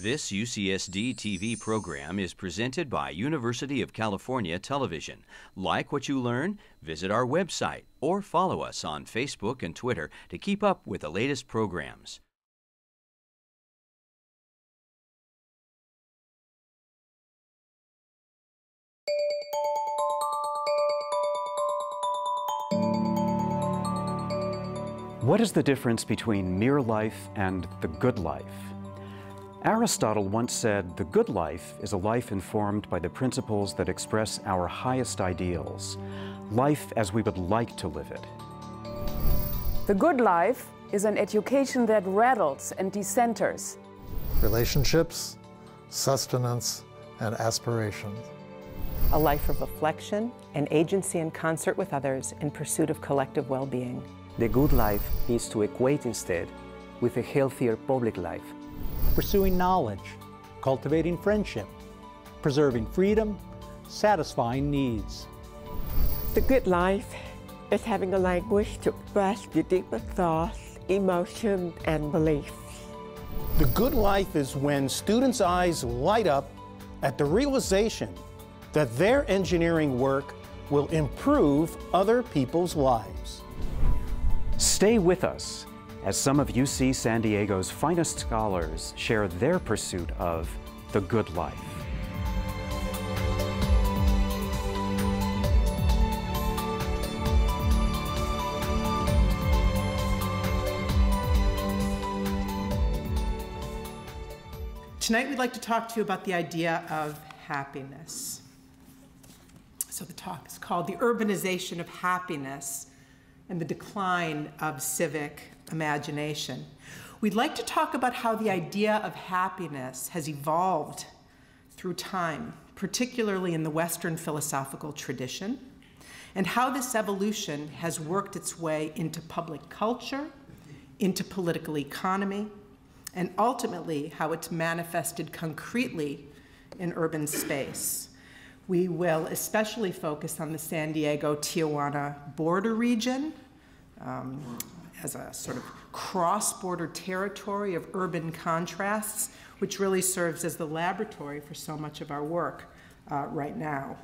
This UCSD TV program is presented by University of California Television. Like what you learn? Visit our website or follow us on Facebook and Twitter to keep up with the latest programs. What is the difference between mere life and the good life? Aristotle once said, "The good life is a life informed by the principles that express our highest ideals, life as we would like to live it." The good life is an education that rattles and decenters. Relationships, sustenance, and aspirations. A life of reflection and agency in concert with others in pursuit of collective well-being. The good life needs to equate instead with a healthier public life. Pursuing knowledge, cultivating friendship, preserving freedom, satisfying needs. The good life is having a language to express the deeper thoughts, emotions, and beliefs. The good life is when students' eyes light up at the realization that their engineering work will improve other people's lives. Stay with us as some of UC San Diego's finest scholars share their pursuit of the good life. Tonight we'd like to talk to you about the idea of happiness. So the talk is called "The Urbanization of Happiness and the Decline of Civic Imagination." We'd like to talk about how the idea of happiness has evolved through time, particularly in the Western philosophical tradition, and how this evolution has worked its way into public culture, into political economy, and ultimately how it's manifested concretely in urban space. We will especially focus on the San Diego-Tijuana border region as a sort of cross-border territory of urban contrasts, which really serves as the laboratory for so much of our work right now.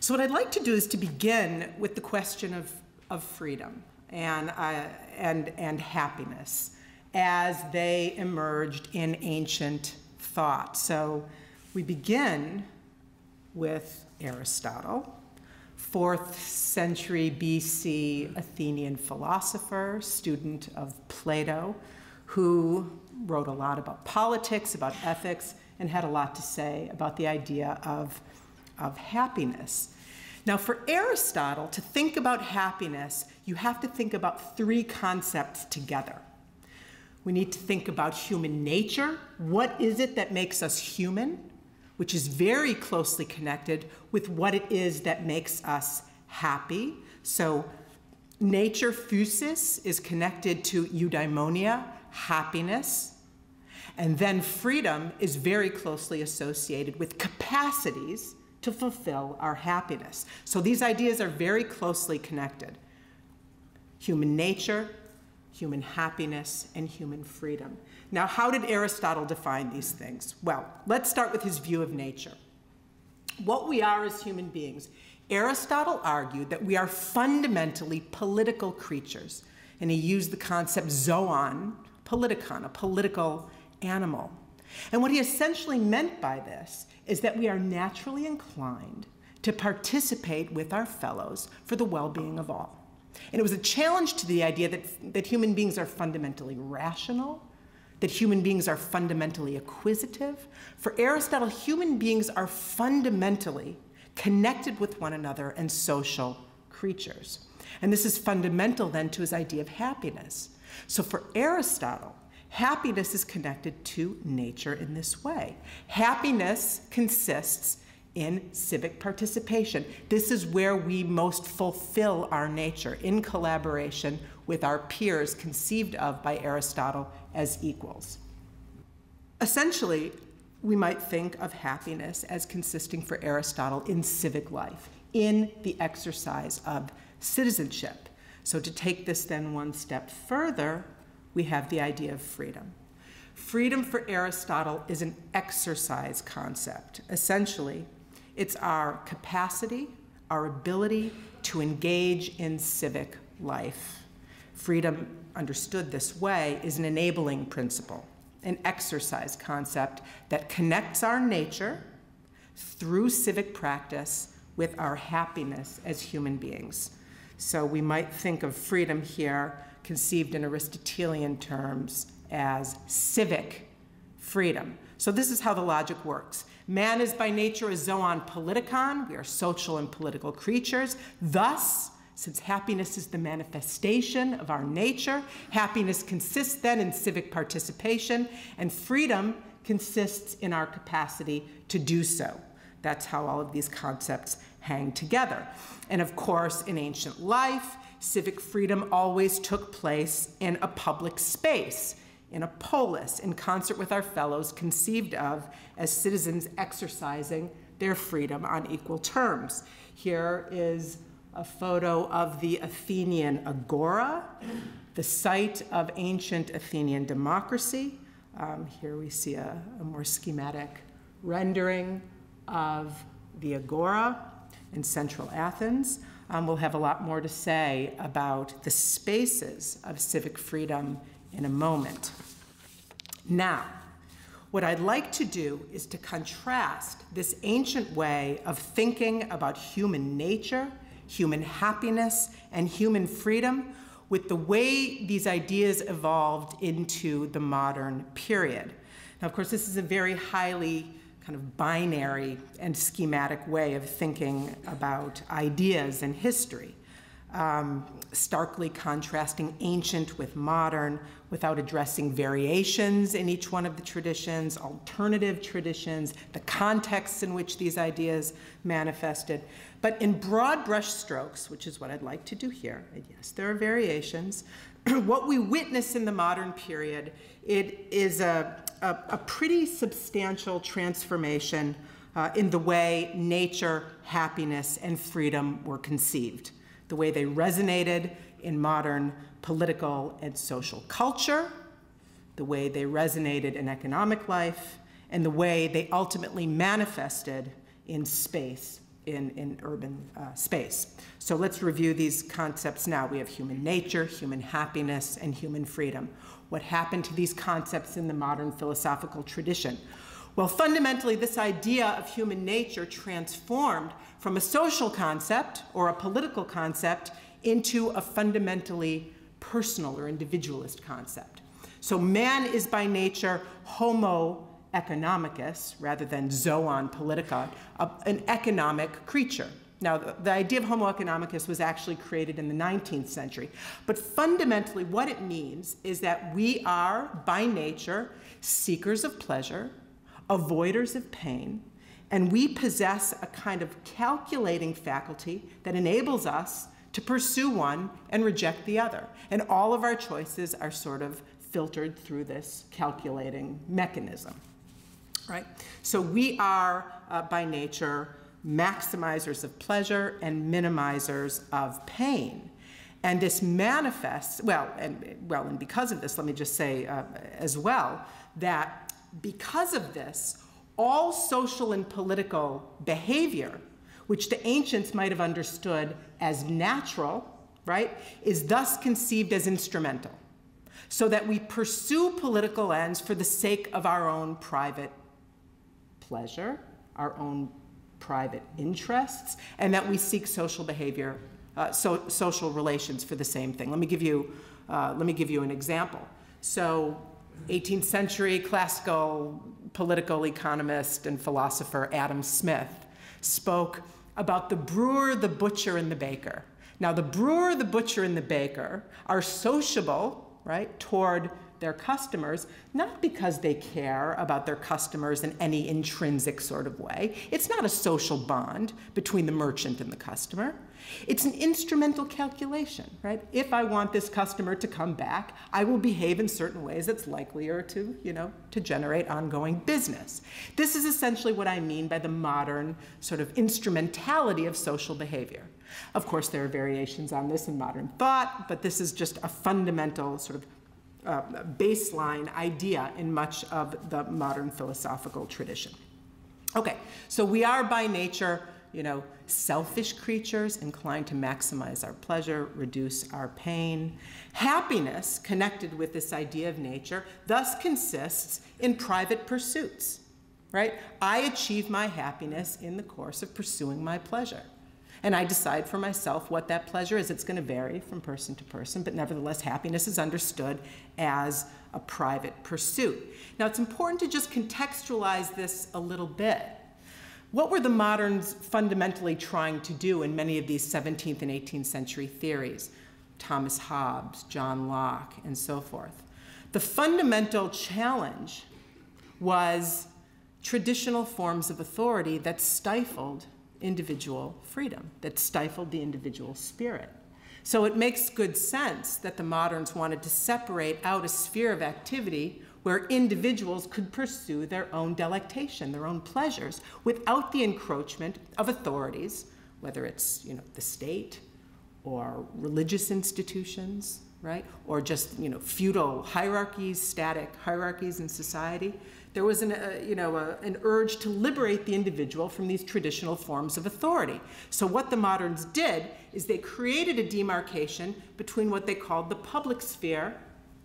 So what I'd like to do is to begin with the question of freedom and happiness as they emerged in ancient thought. So we begin with Aristotle, 4th century BC Athenian philosopher, student of Plato, who wrote a lot about politics, about ethics, and had a lot to say about the idea of happiness. Now, for Aristotle, to think about happiness, you have to think about three concepts together. We need to think about human nature. What is it that makes us human? Which is very closely connected with what it is that makes us happy. So nature, physis, is connected to eudaimonia, happiness. And then freedom is very closely associated with capacities to fulfill our happiness. So these ideas are very closely connected. Human nature, human happiness, and human freedom. Now, how did Aristotle define these things? Well, let's start with his view of nature. What we are as human beings, Aristotle argued that we are fundamentally political creatures, and he used the concept zoon politikon, a political animal. And what he essentially meant by this is that we are naturally inclined to participate with our fellows for the well-being of all. And it was a challenge to the idea that human beings are fundamentally rational, that human beings are fundamentally acquisitive. For Aristotle, human beings are fundamentally connected with one another and social creatures. And this is fundamental then to his idea of happiness. So for Aristotle, happiness is connected to nature in this way. Happiness consists in civic participation. This is where we most fulfill our nature, in collaboration with our peers, conceived of by Aristotle as equals. Essentially, we might think of happiness as consisting for Aristotle in civic life, in the exercise of citizenship. So to take this then one step further, we have the idea of freedom. Freedom for Aristotle is an exercise concept. Essentially, it's our capacity, our ability to engage in civic life. Freedom, understood this way, is an enabling principle, an exercise concept that connects our nature through civic practice with our happiness as human beings. So we might think of freedom here, conceived in Aristotelian terms, as civic freedom. So this is how the logic works. Man is by nature a zoon politikon. We are social and political creatures. Thus, since happiness is the manifestation of our nature, happiness consists then in civic participation, and freedom consists in our capacity to do so. That's how all of these concepts hang together. And of course, in ancient life, civic freedom always took place in a public space, in a polis, in concert with our fellows, conceived of as citizens exercising their freedom on equal terms. Here is a photo of the Athenian Agora, the site of ancient Athenian democracy. Here we see a more schematic rendering of the Agora in central Athens. We'll have a lot more to say about the spaces of civic freedom in a moment. Now, what I'd like to do is to contrast this ancient way of thinking about human nature, human happiness, and human freedom with the way these ideas evolved into the modern period. Now, of course, this is a very highly kind of binary and schematic way of thinking about ideas and history, starkly contrasting ancient with modern without addressing variations in each one of the traditions, alternative traditions, the contexts in which these ideas manifested. But in broad brush strokes, which is what I'd like to do here, and yes, there are variations, what we witness in the modern period, it is a pretty substantial transformation in the way nature, happiness, and freedom were conceived, the way they resonated in modern political and social culture, the way they resonated in economic life, and the way they ultimately manifested in space, in urban space. So let's review these concepts now. We have human nature, human happiness, and human freedom. What happened to these concepts in the modern philosophical tradition? Well, fundamentally, this idea of human nature transformed from a social concept or a political concept into a fundamentally personal or individualist concept. So man is by nature Homo economicus, rather than zoon politikon, an economic creature. Now, the idea of Homo economicus was actually created in the 19th century. But fundamentally, what it means is that we are, by nature, seekers of pleasure, avoiders of pain, and we possess a kind of calculating faculty that enables us to pursue one and reject the other. And all of our choices are sort of filtered through this calculating mechanism. Right? So we are, by nature, maximizers of pleasure and minimizers of pain. And this manifests, and because of this, let me just say as well, that because of this, all social and political behavior, which the ancients might have understood as natural, right, is thus conceived as instrumental, so that we pursue political ends for the sake of our own private pleasure, our own private interests, and that we seek social behavior, social relations for the same thing. Let me give you an example. So, 18th century classical political economist and philosopher Adam Smith spoke about the brewer, the butcher, and the baker. Now, the brewer, the butcher, and the baker are sociable, right, toward their customers, not because they care about their customers in any intrinsic sort of way. It's not a social bond between the merchant and the customer. It's an instrumental calculation, right? If I want this customer to come back, I will behave in certain ways that's likelier to, you know, to generate ongoing business. This is essentially what I mean by the modern sort of instrumentality of social behavior. Of course, there are variations on this in modern thought, but this is just a fundamental sort of baseline idea in much of the modern philosophical tradition. Okay, so we are by nature, you know, selfish creatures inclined to maximize our pleasure, reduce our pain. Happiness, connected with this idea of nature, thus consists in private pursuits, right? I achieve my happiness in the course of pursuing my pleasure. And I decide for myself what that pleasure is. It's going to vary from person to person, but nevertheless, happiness is understood as a private pursuit. Now, it's important to just contextualize this a little bit. What were the moderns fundamentally trying to do in many of these 17th and 18th century theories? Thomas Hobbes, John Locke, and so forth. The fundamental challenge was traditional forms of authority that stifled individual freedom, that stifled the individual spirit. So it makes good sense that the moderns wanted to separate out a sphere of activity where individuals could pursue their own delectation, their own pleasures, without the encroachment of authorities, whether it's, you know, the state or religious institutions, right, or just, you know, feudal hierarchies, static hierarchies in society. There was an urge to liberate the individual from these traditional forms of authority. So what the moderns did is they created a demarcation between what they called the public sphere,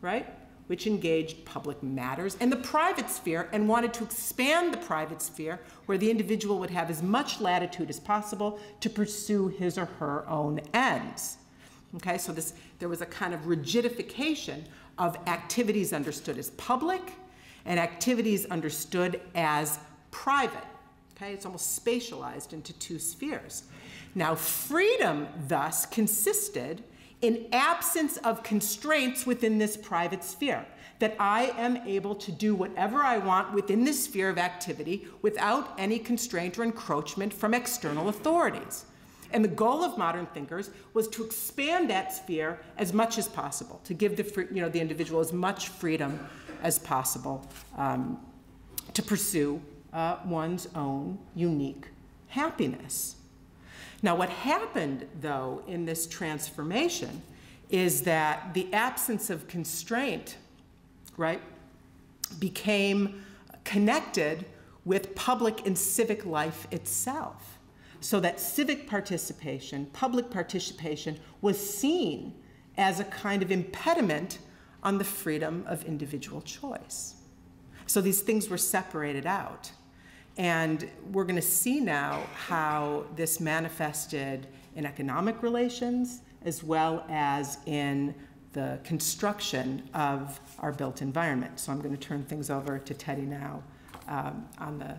right, which engaged public matters, and the private sphere, and wanted to expand the private sphere where the individual would have as much latitude as possible to pursue his or her own ends. Okay, so there was a kind of rigidification of activities understood as public and activities understood as private. Okay, it's almost spatialized into two spheres. Now, freedom thus consisted in absence of constraints within this private sphere, that I am able to do whatever I want within this sphere of activity without any constraint or encroachment from external authorities. And the goal of modern thinkers was to expand that sphere as much as possible, to give the, you know, the individual as much freedom as possible to pursue one's own unique happiness. Now, what happened, though, in this transformation is that the absence of constraint, right, became connected with public and civic life itself, so that civic participation, public participation, was seen as a kind of impediment on the freedom of individual choice. So these things were separated out. And we're going to see now how this manifested in economic relations as well as in the construction of our built environment. So I'm going to turn things over to Teddy now on the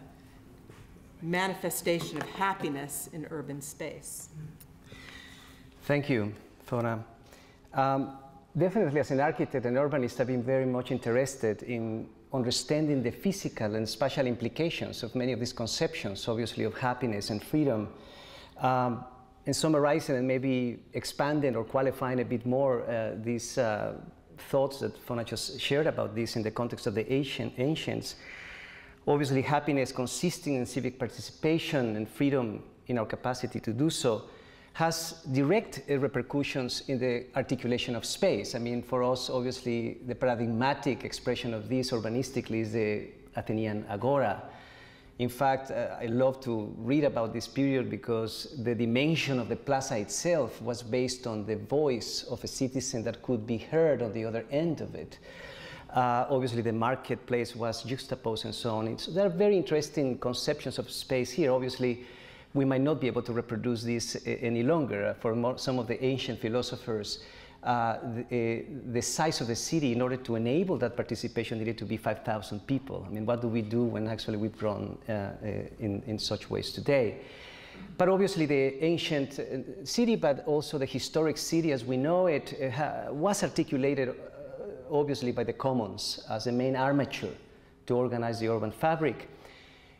manifestation of happiness in urban space. Thank you, Fonna. Definitely, as an architect and urbanist, I've been very much interested in understanding the physical and spatial implications of many of these conceptions, obviously, of happiness and freedom, and summarizing and maybe expanding or qualifying a bit more these thoughts that Fonna just shared about this in the context of the ancients. Obviously, happiness consisting in civic participation and freedom in our capacity to do so has direct repercussions in the articulation of space. I mean, for us, obviously, the paradigmatic expression of this urbanistically is the Athenian Agora. In fact, I love to read about this period because the dimension of the plaza itself was based on the voice of a citizen that could be heard on the other end of it. Obviously, the marketplace was juxtaposed and so on. And so there are very interesting conceptions of space here. Obviously, we might not be able to reproduce this any longer. For some of the ancient philosophers, the size of the city, in order to enable that participation, needed to be 5,000 people. I mean, what do we do when actually we've grown in such ways today? But obviously, the ancient city, but also the historic city as we know it, was articulated, obviously, by the commons as the main armature to organize the urban fabric.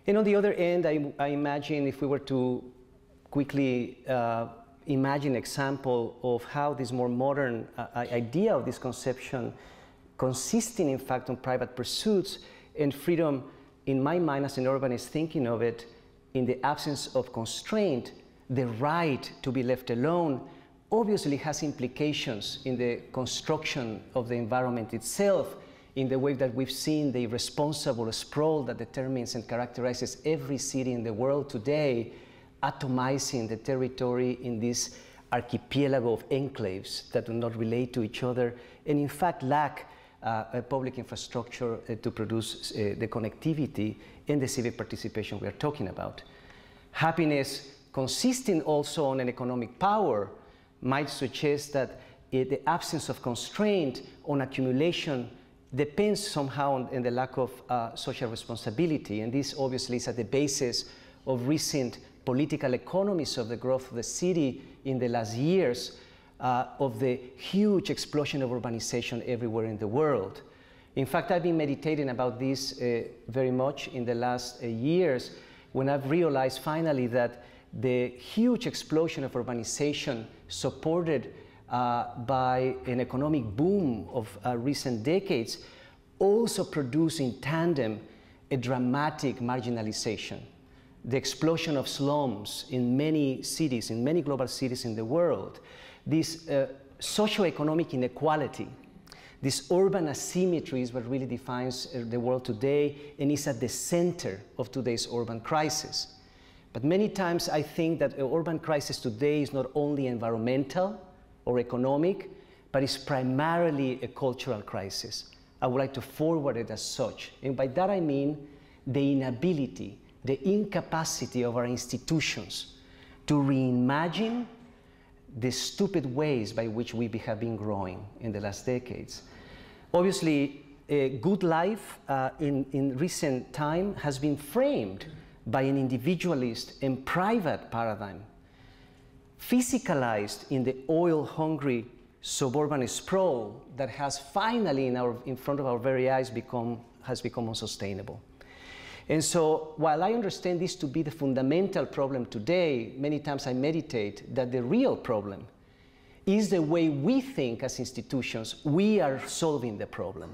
And on the other end, I imagine if we were to quickly imagine an example of how this more modern idea of this conception, consisting in fact on private pursuits and freedom, in my mind as an urbanist thinking of it, in the absence of constraint, the right to be left alone, obviously has implications in the construction of the environment itself, in the way that we've seen the irresponsible sprawl that determines and characterizes every city in the world today, atomizing the territory in this archipelago of enclaves that do not relate to each other and in fact lack a public infrastructure to produce the connectivity and the civic participation we are talking about. Happiness, consisting also on an economic power, might suggest that the absence of constraint on accumulation depends somehow on the lack of social responsibility, and this obviously is at the basis of recent political economies of the growth of the city in the last years, of the huge explosion of urbanization everywhere in the world. In fact, I've been meditating about this very much in the last years, when I've realized finally that the huge explosion of urbanization supported by an economic boom of recent decades also produced in tandem a dramatic marginalization. The explosion of slums in many cities, in many global cities in the world, this socioeconomic inequality, this urban asymmetry is what really defines the world today and is at the center of today's urban crisis. But many times I think that the urban crisis today is not only environmental or economic, but it's primarily a cultural crisis. I would like to forward it as such. And by that I mean the inability, the incapacity of our institutions to reimagine the stupid ways by which we have been growing in the last decades. Obviously, a good life in recent time has been framed by an individualist and private paradigm, physicalized in the oil-hungry suburban sprawl that has finally, in front of our very eyes, has become unsustainable. And so, while I understand this to be the fundamental problem today, many times I meditate that the real problem is the way we think as institutions we are solving the problem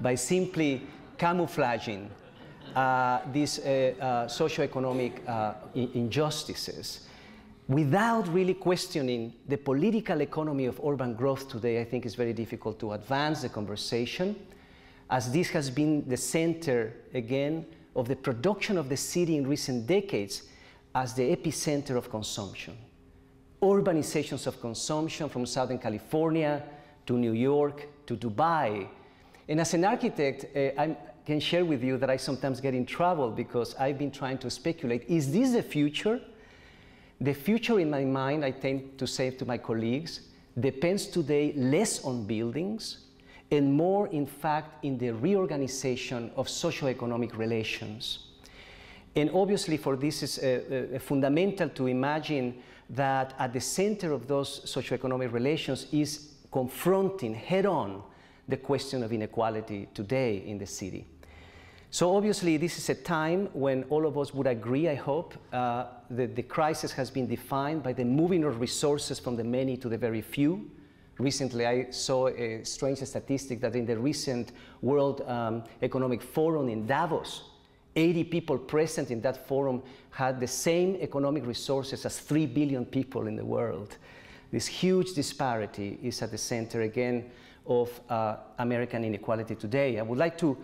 by simply camouflaging these socioeconomic injustices without really questioning the political economy of urban growth today. I think it's very difficult to advance the conversation, as this has been the center, again, of the production of the city in recent decades as the epicenter of consumption. Urbanizations of consumption from Southern California to New York to Dubai. And as an architect, I can share with you that I sometimes get in trouble because I've been trying to speculate, is this the future? The future in my mind, I tend to say to my colleagues, depends today less on buildings and more, in fact, in the reorganization of socioeconomic relations. And obviously, for this is fundamental to imagine that at the center of those socioeconomic relations is confronting head-on the question of inequality today in the city. So obviously, this is a time when all of us would agree, I hope, that the crisis has been defined by the moving of resources from the many to the very few. Recently, I saw a strange statistic that in the recent World Economic Forum in Davos, 80 people present in that forum had the same economic resources as 3 billion people in the world. This huge disparity is at the center, again, of American inequality today. I would like to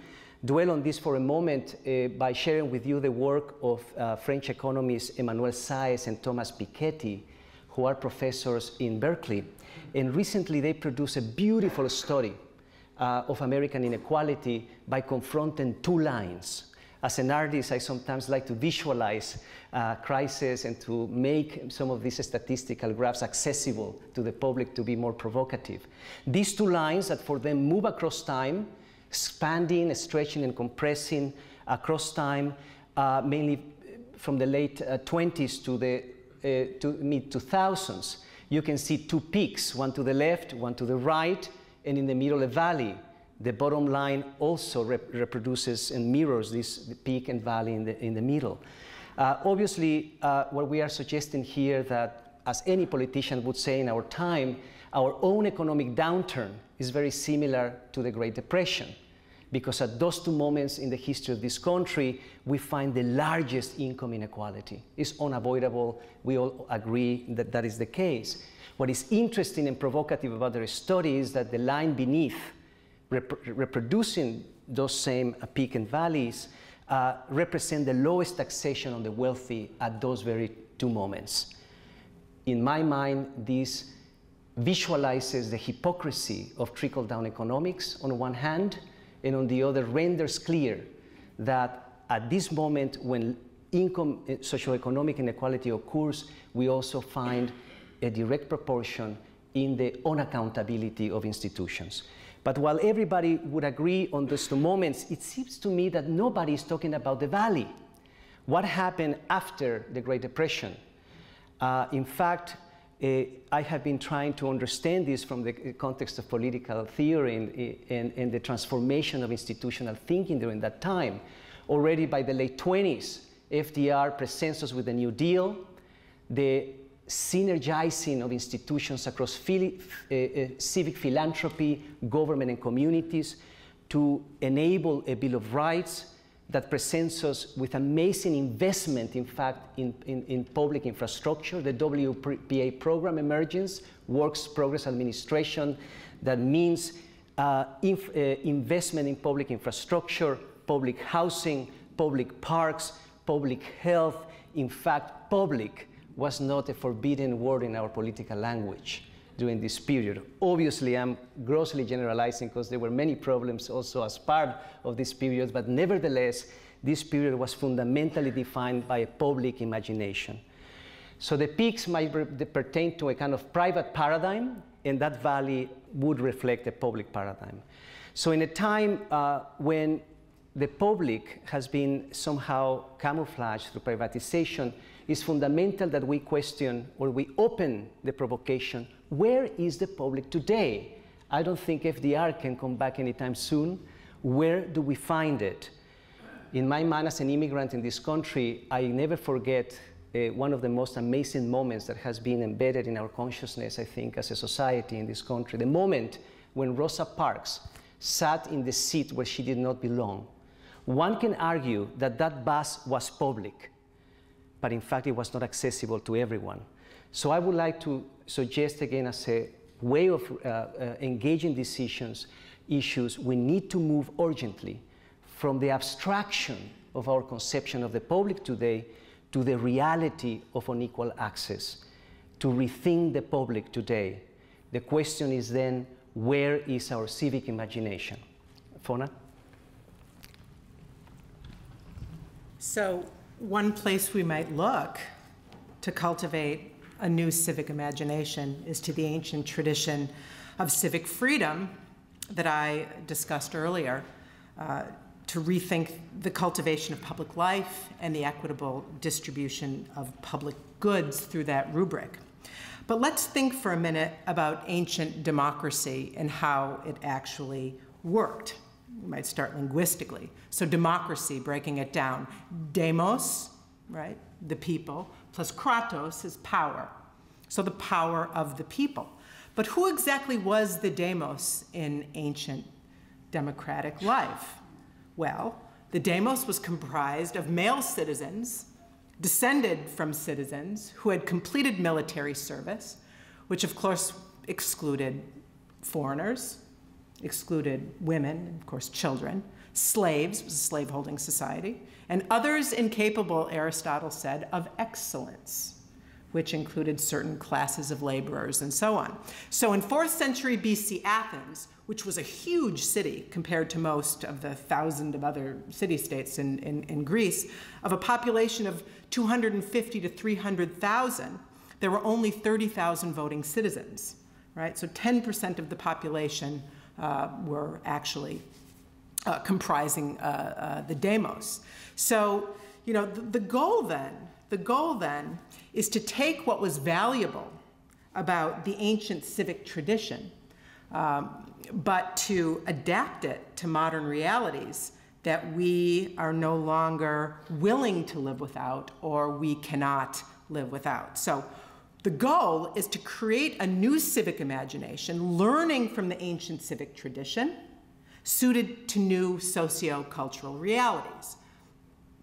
dwell on this for a moment by sharing with you the work of French economists Emmanuel Saez and Thomas Piketty, who are professors in Berkeley. And recently they produced a beautiful study of American inequality by confronting two lines. As an artist, I sometimes like to visualize crises and to make some of these statistical graphs accessible to the public to be more provocative. These two lines that for them move across time, expanding, stretching, and compressing across time, mainly from the late 20s to the mid-2000s. You can see two peaks, one to the left, one to the right, and in the middle a valley. The bottom line also reproduces and mirrors this peak and valley in the middle. Obviously, what we are suggesting here that, as any politician would say in our time, our own economic downturn is very similar to the Great Depression, because at those two moments in the history of this country, we find the largest income inequality. It's unavoidable. We all agree that that is the case. What is interesting and provocative about their study is that the line beneath, reproducing those same peak and valleys, represent the lowest taxation on the wealthy at those very two moments. In my mind, this visualizes the hypocrisy of trickle-down economics on one hand, and on the other renders clear that at this moment when income socioeconomic inequality occurs, we also find a direct proportion in the unaccountability of institutions. But while everybody would agree on those two moments, it seems to me that nobody is talking about the valley. What happened after the Great Depression? In fact, I have been trying to understand this from the context of political theory and the transformation of institutional thinking during that time. Already by the late 20s, FDR presents us with a New Deal, the synergizing of institutions across civic philanthropy, government and communities to enable a Bill of Rights that presents us with amazing investment, in fact, in public infrastructure. The WPA program emerges, Works Progress Administration, that means investment in public infrastructure, public housing, public parks, public health. In fact, public was not a forbidden word in our political language during this period. Obviously, I'm grossly generalizing because there were many problems also as part of this period, but nevertheless, this period was fundamentally defined by a public imagination. So the peaks might pertain to a kind of private paradigm, and that valley would reflect a public paradigm. So in a time when the public has been somehow camouflaged through privatization, it's fundamental that we question, or we open the provocation, where is the public today? I don't think FDR can come back anytime soon. Where do we find it? In my mind as an immigrant in this country, I never forget one of the most amazing moments that has been embedded in our consciousness, I think, as a society in this country. The moment when Rosa Parks sat in the seat where she did not belong. One can argue that that bus was public, but in fact, it was not accessible to everyone. So I would like to suggest again as a way of engaging decisions, issues, we need to move urgently from the abstraction of our conception of the public today to the reality of unequal access, to rethink the public today. The question is then, where is our civic imagination? Fonna? So one place we might look to cultivate a new civic imagination is to the ancient tradition of civic freedom that I discussed earlier, to rethink the cultivation of public life and the equitable distribution of public goods through that rubric. But let's think for a minute about ancient democracy and how it actually worked. We might start linguistically. So democracy, breaking it down, demos, right, the people, plus kratos is power. So the power of the people. But who exactly was the demos in ancient democratic life? Well, the demos was comprised of male citizens, descended from citizens who had completed military service, which of course excluded foreigners, excluded women, of course children, slaves, it was a slaveholding society, and others incapable, Aristotle said, of excellence, which included certain classes of laborers and so on. So in 4th century BC Athens, which was a huge city compared to most of the thousand of other city-states in Greece, of a population of 250 to 300,000, there were only 30,000 voting citizens, right? So 10% of the population were actually comprising the demos. So, you know, the goal then is to take what was valuable about the ancient civic tradition, but to adapt it to modern realities that we are no longer willing to live without or we cannot live without. So the goal is to create a new civic imagination, learning from the ancient civic tradition, suited to new socio-cultural realities.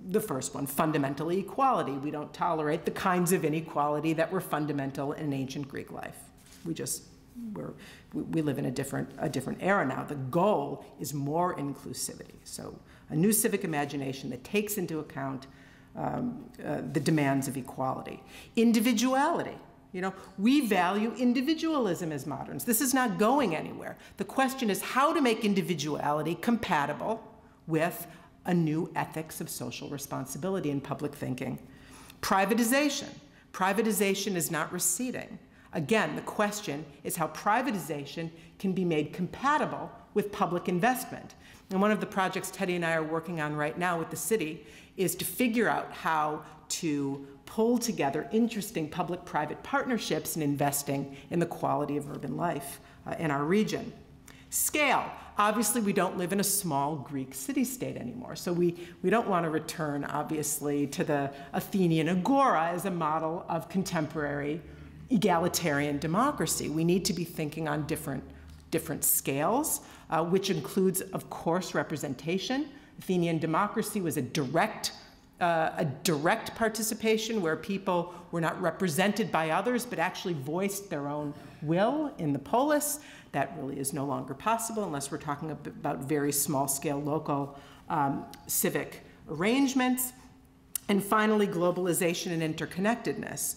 The first one, fundamental equality. We don't tolerate the kinds of inequality that were fundamental in ancient Greek life. We live in a different era now. The goal is more inclusivity. So a new civic imagination that takes into account the demands of equality. Individuality. You know, we value individualism as moderns. This is not going anywhere. The question is how to make individuality compatible with a new ethics of social responsibility in public thinking. Privatization. Privatization is not receding. Again, the question is how privatization can be made compatible with public investment. And one of the projects Teddy and I are working on right now with the city is to figure out how to pull together interesting public-private partnerships in investing in the quality of urban life in our region. Scale. Obviously, we don't live in a small Greek city-state anymore, so we don't want to return, obviously, to the Athenian Agora as a model of contemporary egalitarian democracy. We need to be thinking on different scales, which includes, of course, representation. Athenian democracy was a direct participation where people were not represented by others, but actually voiced their own will in the polis. That really is no longer possible unless we're talking about very small-scale local civic arrangements. And finally, globalization and interconnectedness.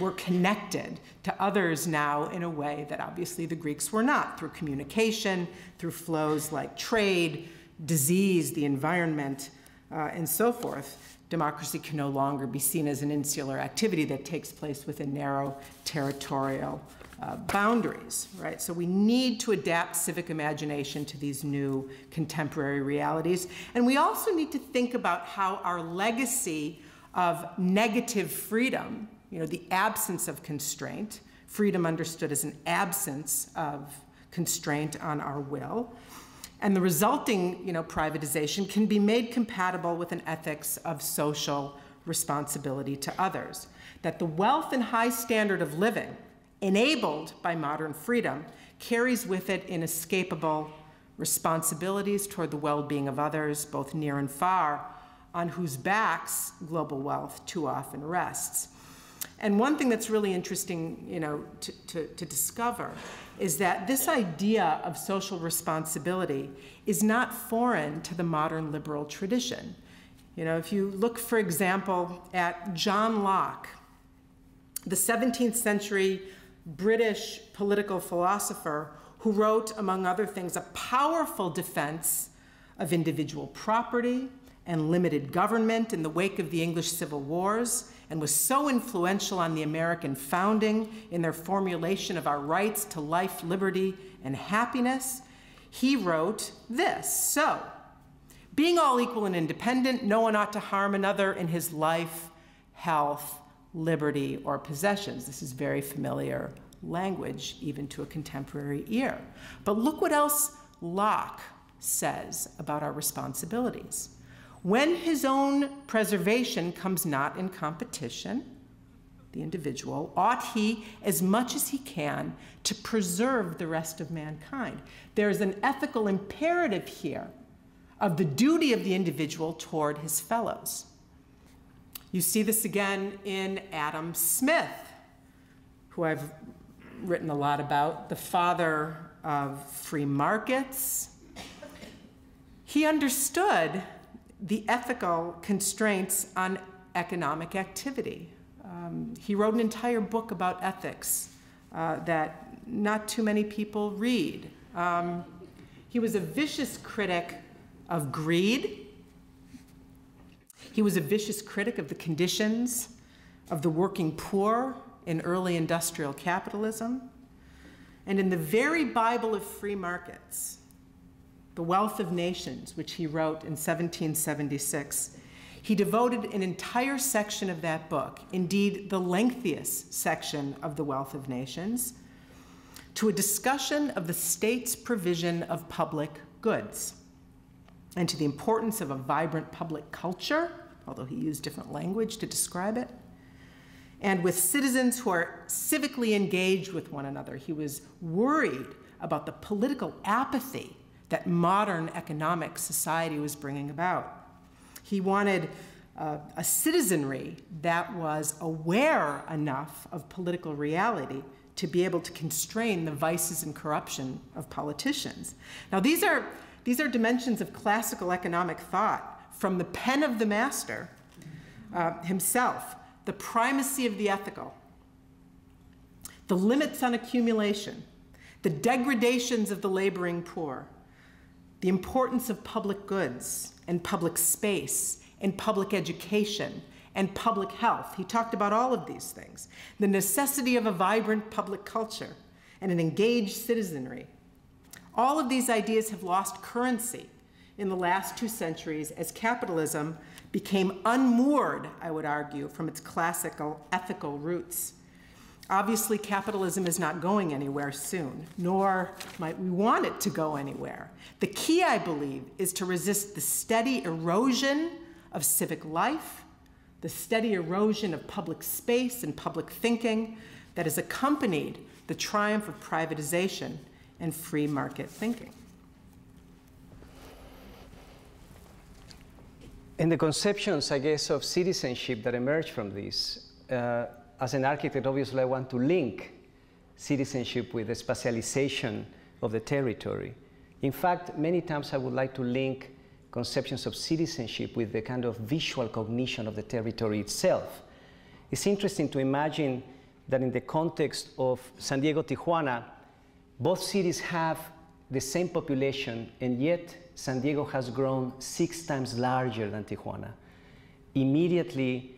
We're connected to others now in a way that obviously the Greeks were not, through communication, through flows like trade, disease, the environment, and so forth. Democracy can no longer be seen as an insular activity that takes place within narrow territorial boundaries, right? So we need to adapt civic imagination to these new contemporary realities. And we also need to think about how our legacy of negative freedom, you know, the absence of constraint, freedom understood as an absence of constraint on our will, and the resulting, you know, privatization can be made compatible with an ethics of social responsibility to others. That the wealth and high standard of living enabled by modern freedom carries with it inescapable responsibilities toward the well-being of others, both near and far, on whose backs global wealth too often rests. And one thing that's really interesting, you know, to discover is that this idea of social responsibility is not foreign to the modern liberal tradition. You know, if you look, for example, at John Locke, the 17th century British political philosopher who wrote, among other things, a powerful defense of individual property and limited government in the wake of the English Civil Wars, and was so influential on the American founding in their formulation of our rights to life, liberty, and happiness, he wrote this. So, being all equal and independent, no one ought to harm another in his life, health, liberty, or possessions. This is very familiar language, even to a contemporary ear. But look what else Locke says about our responsibilities. When his own preservation comes not in competition, the individual, ought he, as much as he can, to preserve the rest of mankind. There is an ethical imperative here of the duty of the individual toward his fellows. You see this again in Adam Smith, who I've written a lot about, the father of free markets. He understood the ethical constraints on economic activity. He wrote an entire book about ethics that not too many people read. He was a vicious critic of greed. He was a vicious critic of the conditions of the working poor in early industrial capitalism. And in the very Bible of free markets, The Wealth of Nations, which he wrote in 1776. He devoted an entire section of that book, indeed the lengthiest section of The Wealth of Nations, to a discussion of the state's provision of public goods and to the importance of a vibrant public culture, although he used different language to describe it, and with citizens who are civically engaged with one another. He was worried about the political apathy that modern economic society was bringing about. He wanted a citizenry that was aware enough of political reality to be able to constrain the vices and corruption of politicians. Now, these are dimensions of classical economic thought from the pen of the master himself. The primacy of the ethical, the limits on accumulation, the degradations of the laboring poor, the importance of public goods and public space and public education and public health. He talked about all of these things. The necessity of a vibrant public culture and an engaged citizenry. All of these ideas have lost currency in the last two centuries as capitalism became unmoored, I would argue, from its classical ethical roots. Obviously, capitalism is not going anywhere soon, nor might we want it to go anywhere. The key, I believe, is to resist the steady erosion of civic life, the steady erosion of public space and public thinking that has accompanied the triumph of privatization and free market thinking. And the conceptions, I guess, of citizenship that emerge from this, as an architect, obviously, I want to link citizenship with the spatialization of the territory. In fact, many times I would like to link conceptions of citizenship with the kind of visual cognition of the territory itself. It's interesting to imagine that in the context of San Diego-Tijuana, both cities have the same population, and yet San Diego has grown 6 times larger than Tijuana, immediately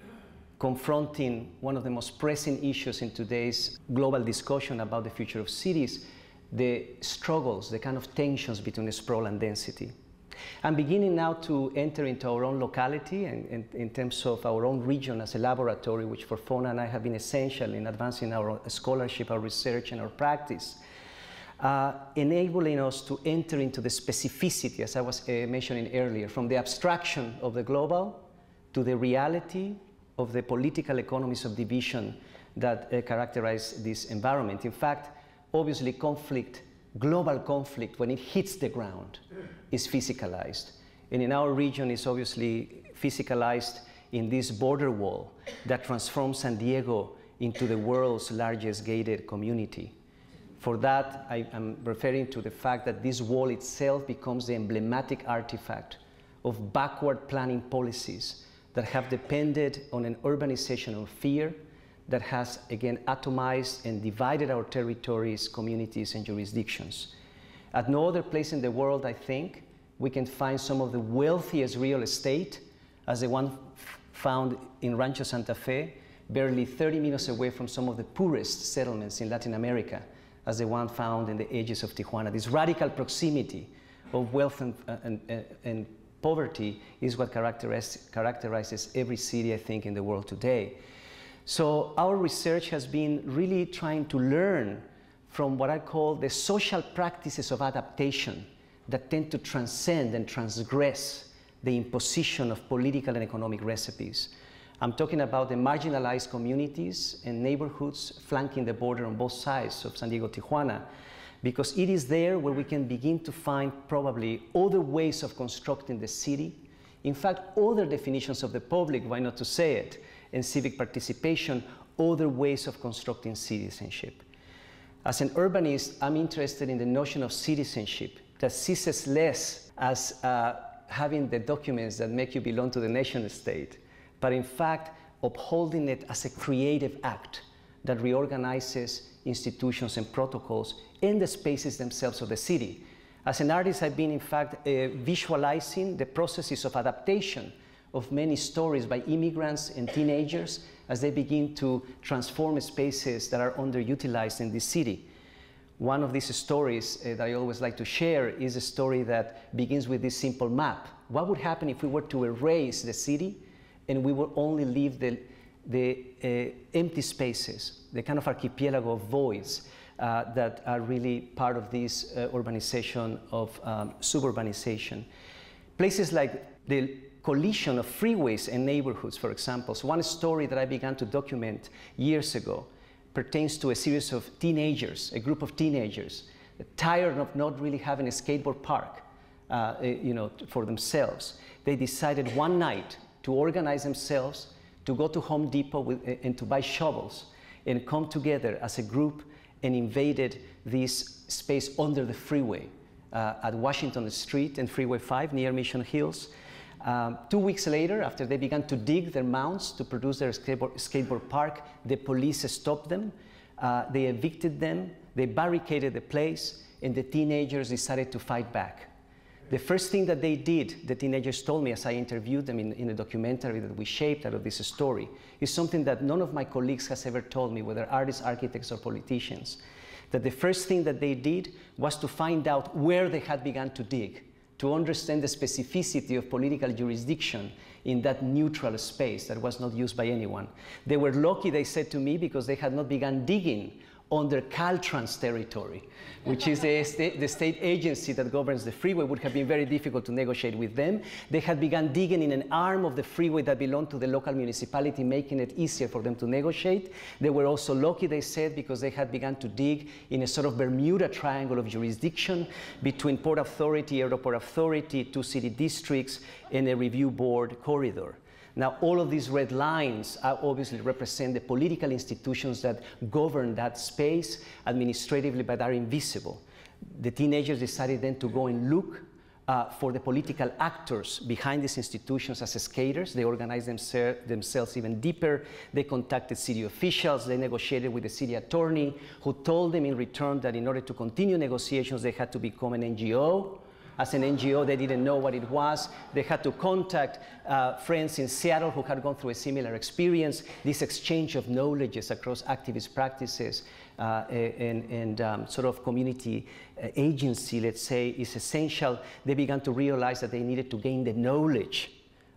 confronting one of the most pressing issues in today's global discussion about the future of cities, the struggles, the kind of tensions between sprawl and density. I'm beginning now to enter into our own locality and in terms of our own region as a laboratory, which for Fonna and I have been essential in advancing our scholarship, our research, and our practice, enabling us to enter into the specificity, as I was mentioning earlier, from the abstraction of the global to the reality of the political economies of division that characterize this environment. In fact, obviously conflict, global conflict, when it hits the ground, is physicalized. And in our region, it's obviously physicalized in this border wall that transforms San Diego into the world's largest gated community. For that, I am referring to the fact that this wall itself becomes the emblematic artifact of backward planning policies that have depended on an urbanization of fear that has, again, atomized and divided our territories, communities, and jurisdictions. At no other place in the world, I think, we can find some of the wealthiest real estate as the one found in Rancho Santa Fe, barely 30 minutes away from some of the poorest settlements in Latin America, as the one found in the edges of Tijuana. This radical proximity of wealth and poverty is what characterizes every city, I think, in the world today. So our research has been really trying to learn from what I call the social practices of adaptation that tend to transcend and transgress the imposition of political and economic recipes. I'm talking about the marginalized communities and neighborhoods flanking the border on both sides of San Diego-Tijuana, because it is there where we can begin to find probably other ways of constructing the city, in fact, other definitions of the public, why not to say it, and civic participation, other ways of constructing citizenship. As an urbanist, I'm interested in the notion of citizenship that ceases less as having the documents that make you belong to the nation state, but in fact upholding it as a creative act that reorganizes institutions and protocols in the spaces themselves of the city. As an artist, I've been in fact visualizing the processes of adaptation of many stories by immigrants and teenagers as they begin to transform spaces that are underutilized in this city. One of these stories that I always like to share is a story that begins with this simple map. What would happen if we were to erase the city and we will only leave the empty spaces, the kind of archipelago of voids that are really part of this urbanization of suburbanization. Places like the collision of freeways and neighborhoods, for example. So one story that I began to document years ago pertains to a series of teenagers, a group of teenagers tired of not really having a skateboard park for themselves. They decided one night to organize themselves, to go to Home Depot and to buy shovels and come together as a group and invaded this space under the freeway at Washington Street and Freeway 5 near Mission Hills. 2 weeks later, after they began to dig their mounds to produce their skateboard park, the police stopped them. They evicted them, they barricaded the place, and the teenagers decided to fight back. The first thing that they did, the teenagers told me as I interviewed them in a documentary that we shaped out of this story, is something that none of my colleagues has ever told me, whether artists, architects, or politicians, that the first thing that they did was to find out where they had begun to dig, to understand the specificity of political jurisdiction in that neutral space that was not used by anyone. They were lucky, they said to me, because they had not begun digging under Caltrans territory, which is the state agency that governs the freeway. It would have been very difficult to negotiate with them. They had begun digging in an arm of the freeway that belonged to the local municipality, making it easier for them to negotiate. They were also lucky, they said, because they had begun to dig in a sort of Bermuda Triangle of jurisdiction between Port Authority, Airport Authority, 2 city districts, and a review board corridor. Now, all of these red lines obviously represent the political institutions that govern that space administratively, but are invisible. The teenagers decided then to go and look for the political actors behind these institutions as skaters. They organized themselves even deeper. They contacted city officials. They negotiated with the city attorney, who told them in return that in order to continue negotiations, they had to become an NGO. As an NGO, they didn't know what it was. They had to contact friends in Seattle who had gone through a similar experience. This exchange of knowledges across activist practices and sort of community agency, let's say, is essential. They began to realize that they needed to gain the knowledge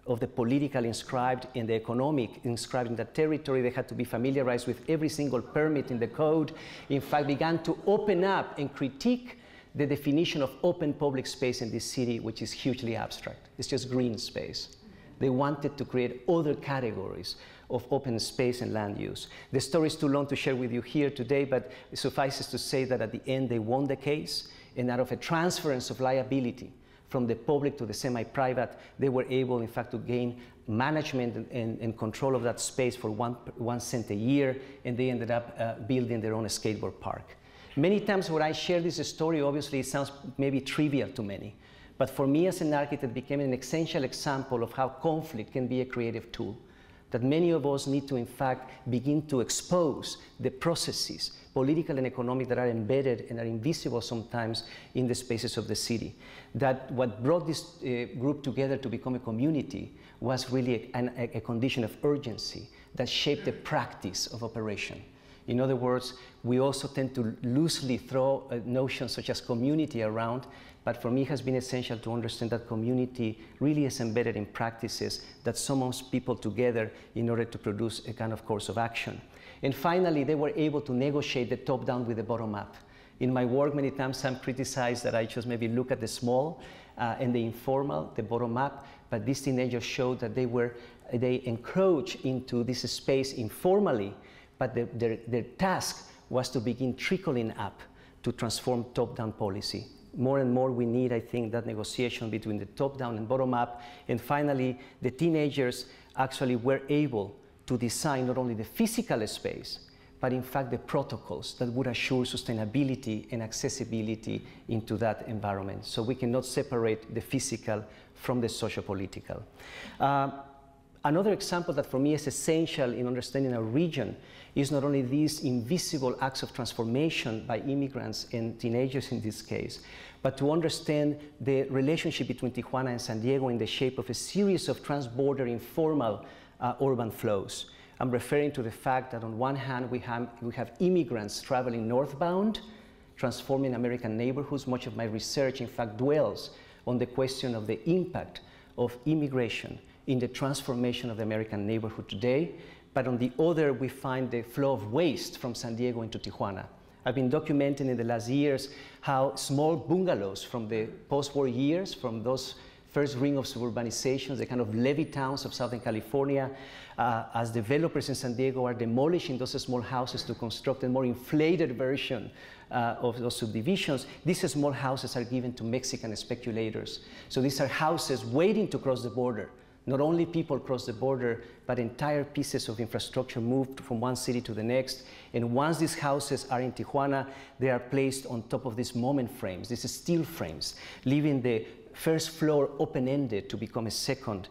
of the political inscribed and the economic inscribed in that territory. They had to be familiarized with every single permit in the code. In fact, began to open up and critique the definition of open public space in this city, which is hugely abstract. It's just green space. They wanted to create other categories of open space and land use. The story is too long to share with you here today, but it suffices to say that at the end, they won the case, and out of a transference of liability from the public to the semi-private, they were able, in fact, to gain management and control of that space for 1 cent a year, and they ended up building their own skateboard park. Many times when I share this story, obviously it sounds maybe trivial to many, but for me as an architect, it became an essential example of how conflict can be a creative tool, that many of us need to, in fact, begin to expose the processes, political and economic, that are embedded and are invisible sometimes in the spaces of the city. That what brought this group together to become a community was really a condition of urgency that shaped the practice of operation. In other words, we also tend to loosely throw notions such as community around, but for me it has been essential to understand that community really is embedded in practices that summons people together in order to produce a kind of course of action. And finally, they were able to negotiate the top-down with the bottom-up. In my work, many times I'm criticized that I just maybe look at the small and the informal, the bottom-up, but these teenagers showed that they encroach into this space informally, but their task was to begin trickling up to transform top-down policy. More and more we need, I think, that negotiation between the top-down and bottom-up. And finally, the teenagers actually were able to design not only the physical space, but in fact the protocols that would assure sustainability and accessibility into that environment. So we cannot separate the physical from the socio-political. Another example that for me is essential in understanding our region is not only these invisible acts of transformation by immigrants and teenagers in this case, but to understand the relationship between Tijuana and San Diego in the shape of a series of transborder informal urban flows. I'm referring to the fact that on one hand we have immigrants traveling northbound, transforming American neighborhoods. Much of my research, in fact, dwells on the question of the impact of immigration in the transformation of the American neighborhood today. But on the other, we find the flow of waste from San Diego into Tijuana. I've been documenting in the last years how small bungalows from the post-war years, from those first ring of suburbanizations, the kind of levee towns of Southern California, as developers in San Diego are demolishing those small houses to construct a more inflated version of those subdivisions. These small houses are given to Mexican speculators. So these are houses waiting to cross the border. Not only people cross the border, but entire pieces of infrastructure moved from one city to the next. And once these houses are in Tijuana, they are placed on top of these moment frames, these steel frames, leaving the first floor open-ended to become a second,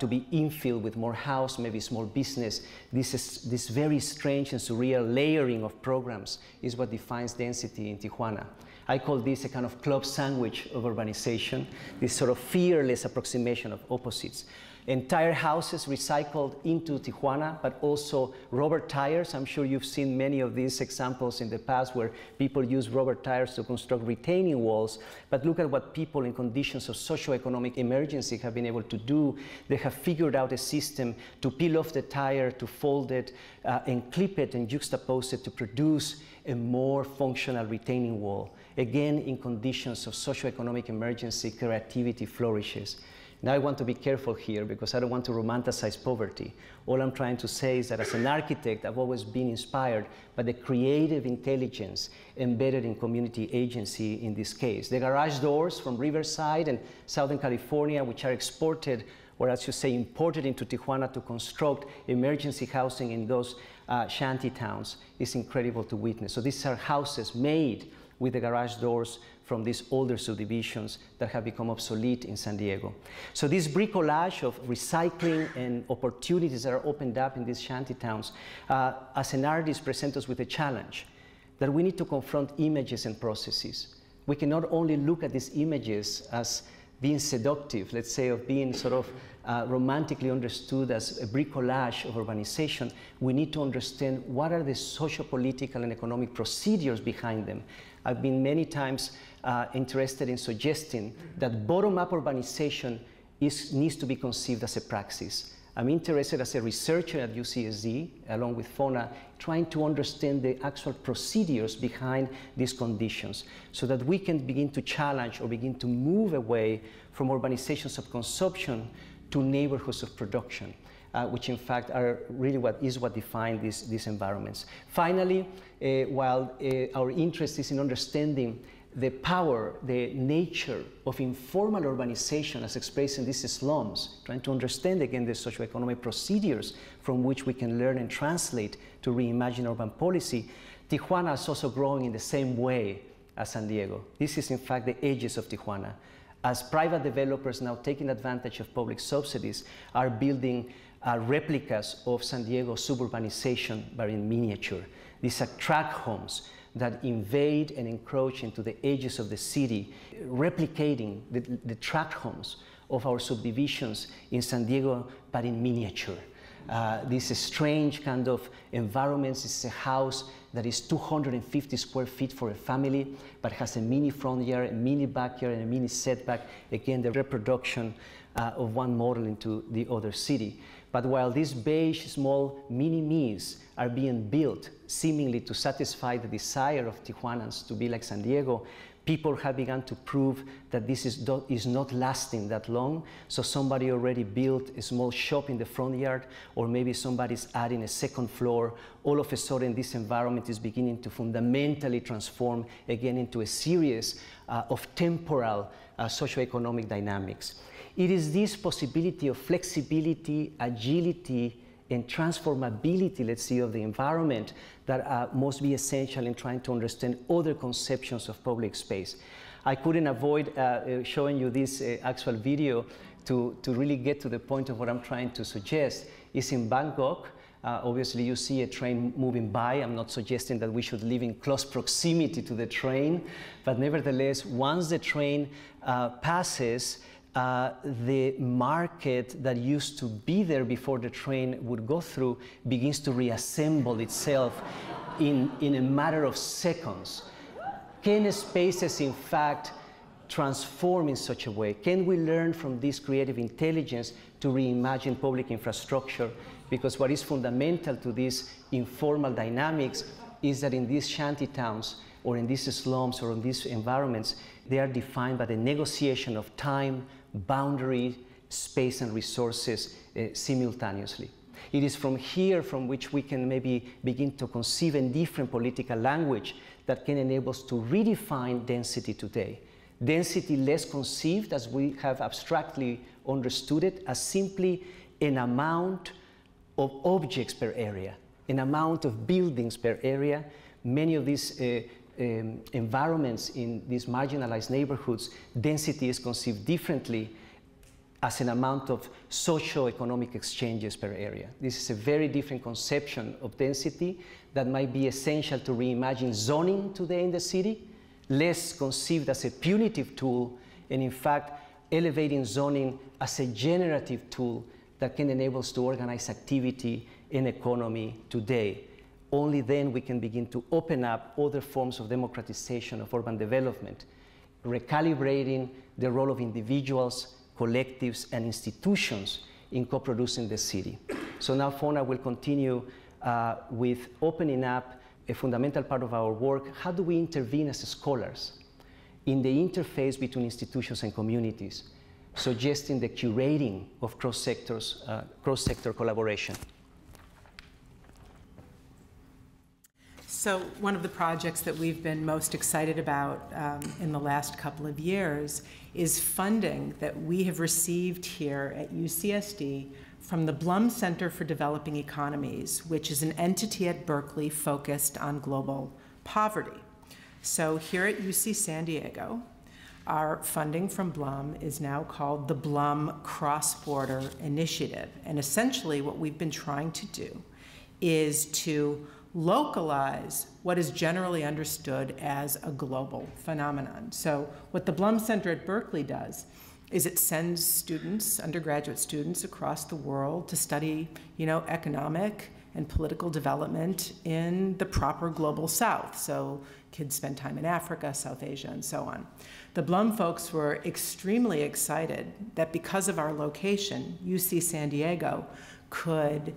to be infilled with more house, maybe small business. This very strange and surreal layering of programs is what defines density in Tijuana. I call this a kind of club sandwich of urbanization, this sort of fearless approximation of opposites. Entire houses recycled into Tijuana, but also rubber tires. I'm sure you've seen many of these examples in the past where people use rubber tires to construct retaining walls. But look at what people in conditions of socioeconomic emergency have been able to do. They have figured out a system to peel off the tire, to fold it, and clip it and juxtapose it to produce a more functional retaining wall. Again, in conditions of socioeconomic emergency, creativity flourishes. Now I want to be careful here because I don't want to romanticize poverty. All I'm trying to say is that as an architect, I've always been inspired by the creative intelligence embedded in community agency in this case. The garage doors from Riverside and Southern California, which are exported, or as you say, imported into Tijuana to construct emergency housing in those shanty towns, is incredible to witness. So these are houses made with the garage doors from these older subdivisions that have become obsolete in San Diego. So this bricolage of recycling and opportunities that are opened up in these shanty towns, as an artist, present us with a challenge that we need to confront images and processes. We can not only look at these images as being seductive, let's say, of being sort of romantically understood as a bricolage of urbanization. We need to understand what are the socio-political and economic procedures behind them. I've been many times interested in suggesting that bottom-up urbanization needs to be conceived as a praxis. I'm interested as a researcher at UCSD, along with Fonna, trying to understand the actual procedures behind these conditions so that we can begin to challenge or begin to move away from urbanizations of consumption to neighborhoods of production, which in fact are really what define these environments. Finally, while our interest is in understanding the power, the nature of informal urbanization as expressed in these slums, trying to understand again the socioeconomic procedures from which we can learn and translate to reimagine urban policy, Tijuana is also growing in the same way as San Diego. This is in fact the ages of Tijuana. As private developers now taking advantage of public subsidies are building replicas of San Diego suburbanization, but in miniature. These are tract homes that invade and encroach into the edges of the city, replicating the tract homes of our subdivisions in San Diego, but in miniature. This strange kind of environments. This is a house that is 250 square feet for a family, but has a mini front yard, a mini backyard, and a mini setback. Again, the reproduction of one model into the other city. But while these beige small mini-me's are being built seemingly to satisfy the desire of Tijuanans to be like San Diego, people have begun to prove that this is not lasting that long. So somebody already built a small shop in the front yard, or maybe somebody's adding a second floor. All of a sudden, this environment is beginning to fundamentally transform again into a series of temporal socioeconomic dynamics. It is this possibility of flexibility, agility, and transformability, let's see, of the environment that must be essential in trying to understand other conceptions of public space. I couldn't avoid showing you this actual video to really get to the point of what I'm trying to suggest. It's in Bangkok. Obviously, you see a train moving by. I'm not suggesting that we should live in close proximity to the train, but nevertheless, once the train passes, the market that used to be there before the train would go through begins to reassemble itself in a matter of seconds. Can spaces, in fact, transform in such a way? Can we learn from this creative intelligence to reimagine public infrastructure? Because what is fundamental to these informal dynamics is that in these shanty towns, or in these slums, or in these environments, they are defined by the negotiation of time, boundaries, space and resources simultaneously. It is from here from which we can maybe begin to conceive a different political language that can enable us to redefine density today. Density less conceived, as we have abstractly understood it, as simply an amount of objects per area, an amount of buildings per area. Many of these environments in these marginalized neighborhoods, density is conceived differently as an amount of socio-economic exchanges per area. This is a very different conception of density that might be essential to reimagine zoning today in the city, less conceived as a punitive tool, and in fact, elevating zoning as a generative tool that can enable us to organize activity in economy today. Only then we can begin to open up other forms of democratization of urban development, recalibrating the role of individuals, collectives, and institutions in co-producing the city. So now Fonna will continue with opening up a fundamental part of our work. How do we intervene as scholars in the interface between institutions and communities, suggesting the curating of cross-sector collaboration? So one of the projects that we've been most excited about in the last couple of years is funding that we have received here at UCSD from the Blum Center for Developing Economies, which is an entity at Berkeley focused on global poverty. So here at UC San Diego, our funding from Blum is now called the Blum Cross-Border Initiative. And essentially what we've been trying to do is to localize what is generally understood as a global phenomenon. So what the Blum Center at Berkeley does is it sends students, undergraduate students across the world to study, economic and political development in the proper global South. So kids spend time in Africa, South Asia, and so on. The Blum folks were extremely excited that because of our location, UC San Diego could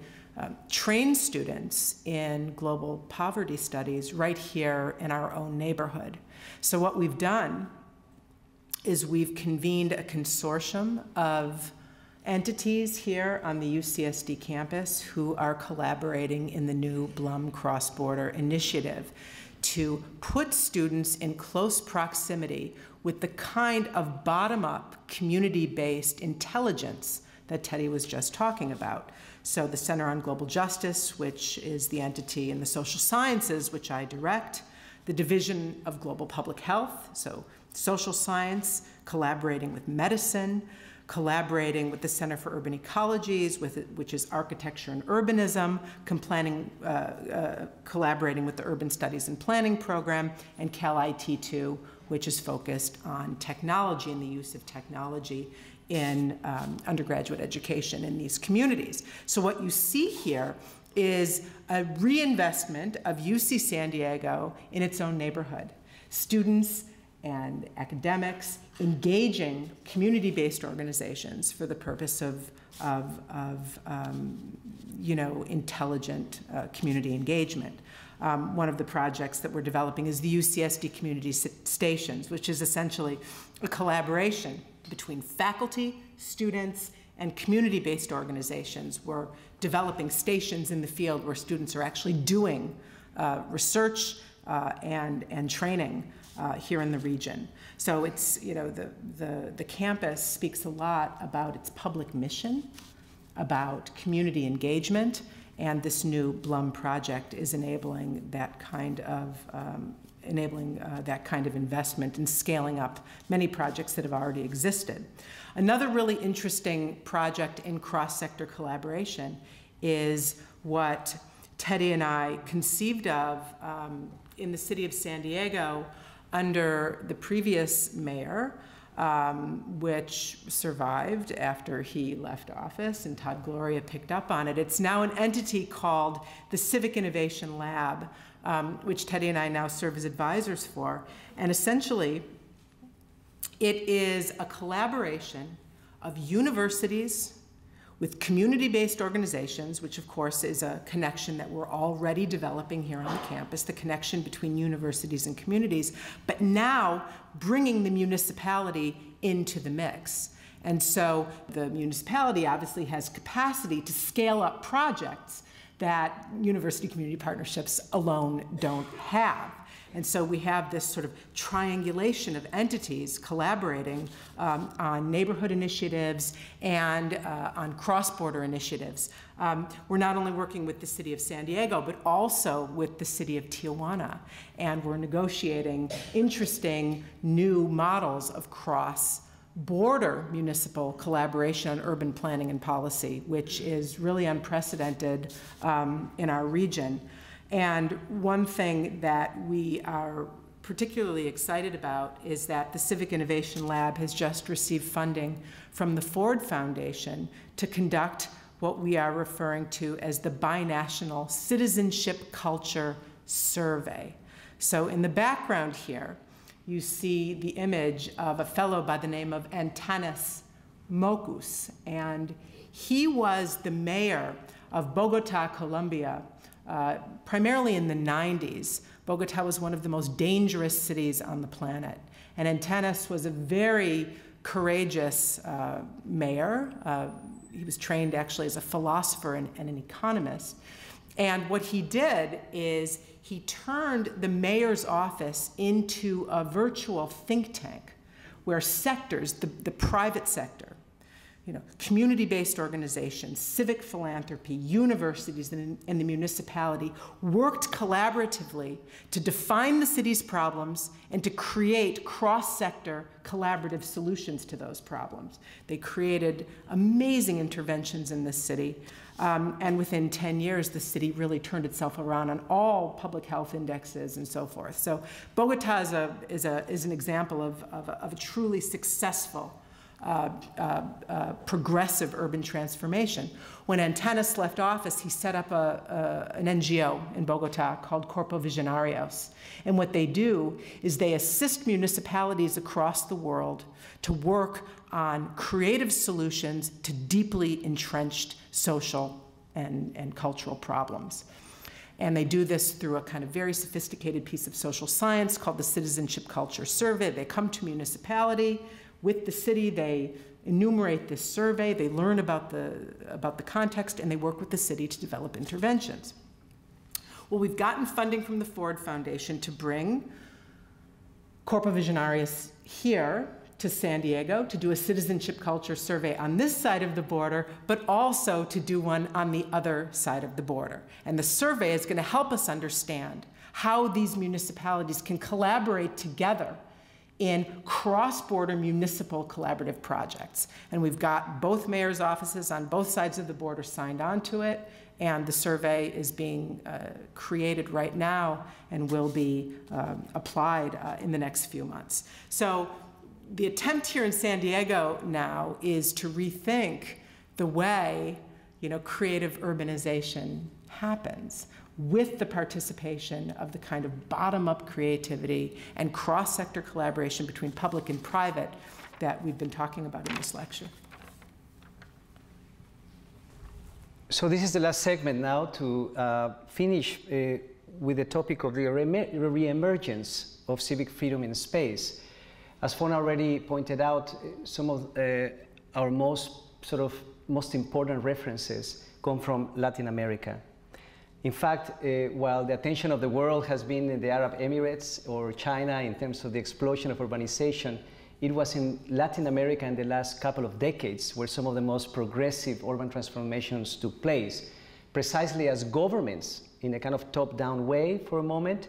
train students in global poverty studies right here in our own neighborhood. So what we've done is we've convened a consortium of entities here on the UCSD campus who are collaborating in the new Blum Cross-Border Initiative to put students in close proximity with the kind of bottom-up, community-based intelligence that Teddy was just talking about. So the Center on Global Justice, which is the entity in the social sciences, which I direct, the Division of Global Public Health, so social science, collaborating with medicine, collaborating with the Center for Urban Ecologies, which is architecture and urbanism, collaborating with the Urban Studies and Planning Program, and CalIT2, which is focused on technology and the use of technology in undergraduate education in these communities. So what you see here is a reinvestment of UC San Diego in its own neighborhood. Students and academics engaging community-based organizations for the purpose of intelligent community engagement. One of the projects that we're developing is the UCSD Community Stations, which is essentially a collaboration between faculty, students, and community-based organizations. We're developing stations in the field where students are actually doing research and training here in the region. So it's, the campus speaks a lot about its public mission, about community engagement, and this new Blum project is enabling that kind of investment and scaling up many projects that have already existed. Another really interesting project in cross-sector collaboration is what Teddy and I conceived of in the city of San Diego under the previous mayor, which survived after he left office and Todd Gloria picked up on it. It's now an entity called the Civic Innovation Lab, which Teddy and I now serve as advisors for. And essentially, it is a collaboration of universities with community-based organizations, which of course is a connection that we're already developing here on the campus, the connection between universities and communities, but now bringing the municipality into the mix. And so the municipality obviously has capacity to scale up projects that university community partnerships alone don't have. And so we have this sort of triangulation of entities collaborating on neighborhood initiatives and on cross-border initiatives. We're not only working with the city of San Diego, but also with the city of Tijuana. And we're negotiating interesting new models of cross-border municipal collaboration on urban planning and policy, which is really unprecedented in our region. And one thing that we are particularly excited about is that the Civic Innovation Lab has just received funding from the Ford Foundation to conduct what we are referring to as the Binational Citizenship Culture Survey. So in the background here, you see the image of a fellow by the name of Antanas Mockus, and he was the mayor of Bogota, Colombia, primarily in the 90s. Bogota was one of the most dangerous cities on the planet. And Antanas was a very courageous mayor. He was trained actually as a philosopher and an economist. And what he did is he turned the mayor's office into a virtual think tank where sectors, the private sector, you know, community-based organizations, civic philanthropy, universities, and the municipality worked collaboratively to define the city's problems and to create cross-sector collaborative solutions to those problems. They created amazing interventions in this city, and within 10 years, the city really turned itself around on all public health indexes and so forth. So Bogota is an example of a truly successful progressive urban transformation. When Antanas left office, he set up an NGO in Bogota called Corpovisionarios. And what they do is they assist municipalities across the world to work on creative solutions to deeply entrenched social and cultural problems. And they do this through a kind of very sophisticated piece of social science called the Citizenship Culture Survey. They come to municipality. With the city, they enumerate this survey, they learn about the context, and they work with the city to develop interventions. Well, we've gotten funding from the Ford Foundation to bring Corpovisionarios here to San Diego to do a citizenship culture survey on this side of the border, but also to do one on the other side of the border. And the survey is going to help us understand how these municipalities can collaborate together in cross-border municipal collaborative projects. And we've got both mayor's offices on both sides of the border signed on to it, and the survey is being created right now and will be applied in the next few months. So the attempt here in San Diego now is to rethink the way, you know, creative urbanization happens, with the participation of the kind of bottom-up creativity and cross-sector collaboration between public and private that we've been talking about in this lecture. So this is the last segment now to finish with the topic of the re-emergence of civic freedom in space. As Fonna already pointed out, some of our most important references come from Latin America. In fact, while the attention of the world has been in the Arab Emirates or China in terms of the explosion of urbanization, it was in Latin America in the last couple of decades where some of the most progressive urban transformations took place, precisely as governments, in a kind of top-down way for a moment,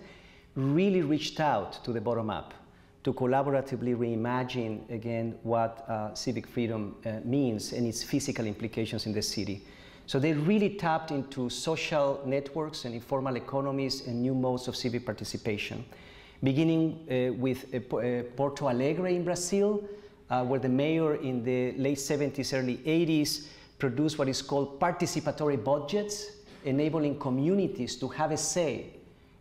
really reached out to the bottom-up to collaboratively reimagine again what civic freedom means and its physical implications in the city. So they really tapped into social networks and informal economies and new modes of civic participation, beginning with Porto Alegre in Brazil, where the mayor in the late 70s, early 80s produced what is called participatory budgets, enabling communities to have a say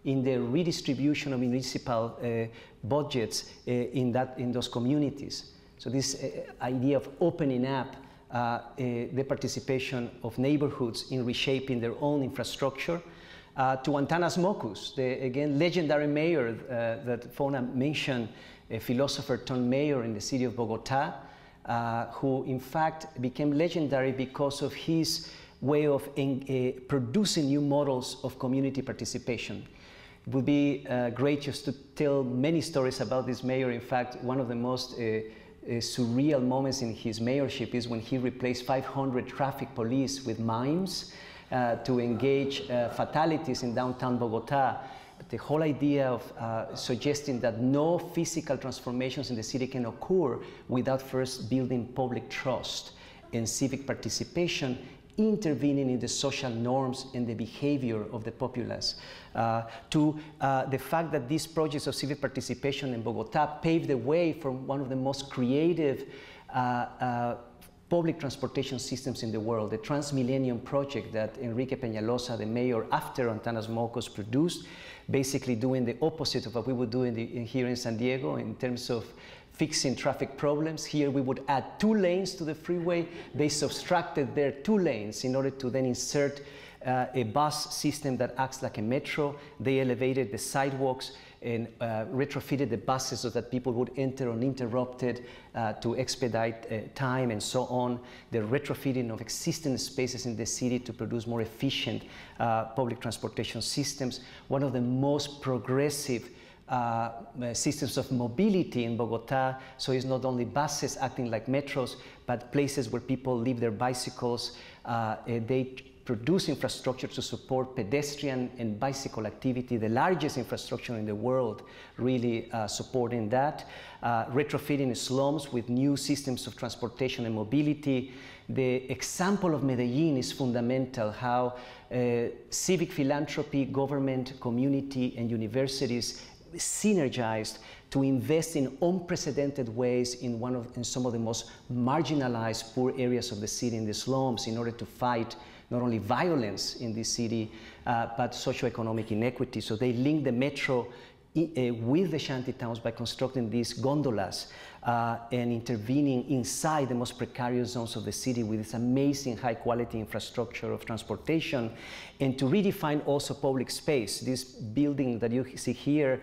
in the redistribution of municipal budgets in those communities. So this idea of opening up the participation of neighborhoods in reshaping their own infrastructure, to Antanas Mockus, the, again, legendary mayor that Fonna mentioned, a philosopher turned mayor in the city of Bogota, who in fact became legendary because of his way of producing new models of community participation. It would be great just to tell many stories about this mayor. In fact, one of the most surreal moments in his mayorship is when he replaced 500 traffic police with mimes to engage fatalities in downtown Bogota. But the whole idea of suggesting that no physical transformations in the city can occur without first building public trust and civic participation, intervening in the social norms and the behavior of the populace, to the fact that these projects of civic participation in Bogota paved the way for one of the most creative public transportation systems in the world, the Transmillennium project that Enrique Peñalosa, the mayor after Antanas Mockus, produced, basically doing the opposite of what we would do here in San Diego in terms of fixing traffic problems. Here we would add 2 lanes to the freeway. They subtracted their 2 lanes in order to then insert a bus system that acts like a metro. They elevated the sidewalks and retrofitted the buses so that people would enter uninterrupted to expedite time and so on. The retrofitting of existing spaces in the city to produce more efficient public transportation systems. One of the most progressive systems of mobility in Bogota, so it's not only buses acting like metros, but places where people leave their bicycles. They produce infrastructure to support pedestrian and bicycle activity, the largest infrastructure in the world, really supporting that. Retrofitting slums with new systems of transportation and mobility. The example of Medellin is fundamental, how civic philanthropy, government, community, and universities synergized to invest in unprecedented ways in some of the most marginalized poor areas of the city, in the slums, in order to fight not only violence in this city, but socioeconomic inequity. So they link the metro with the shantytowns by constructing these gondolas and intervening inside the most precarious zones of the city with this amazing high quality infrastructure of transportation, and to redefine also public space. This building that you see here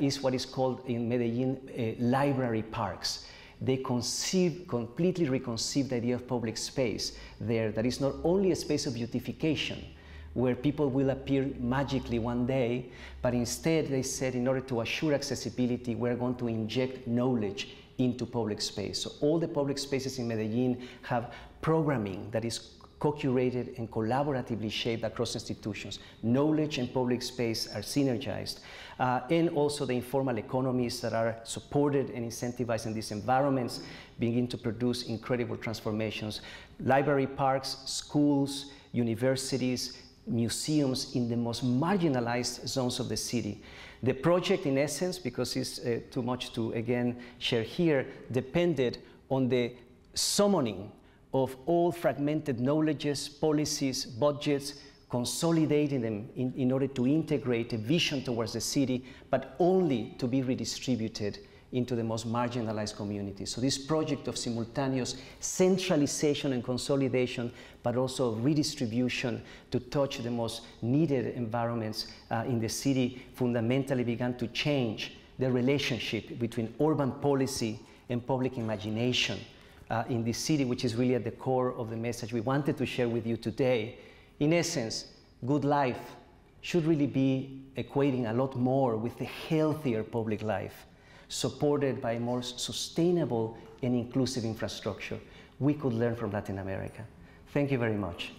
is what is called in Medellin library parks. They completely reconceive the idea of public space there, that is not only a space of beautification, where people will appear magically one day, but instead they said, in order to assure accessibility, we're going to inject knowledge into public space. So all the public spaces in Medellin have programming that is co-curated and collaboratively shaped across institutions. Knowledge and public space are synergized. And also the informal economies that are supported and incentivized in these environments begin to produce incredible transformations. Library parks, schools, universities, museums in the most marginalized zones of the city. The project, in essence, because it's too much to, again, share here, depended on the summoning of all fragmented knowledges, policies, budgets, consolidating them in order to integrate a vision towards the city, but only to be redistributed into the most marginalized communities. So this project of simultaneous centralization and consolidation, but also redistribution to touch the most needed environments in the city, fundamentally began to change the relationship between urban policy and public imagination in this city, which is really at the core of the message we wanted to share with you today. In essence, good life should really be equating a lot more with the healthier public life, supported by a more sustainable and inclusive infrastructure. We could learn from Latin America. Thank you very much.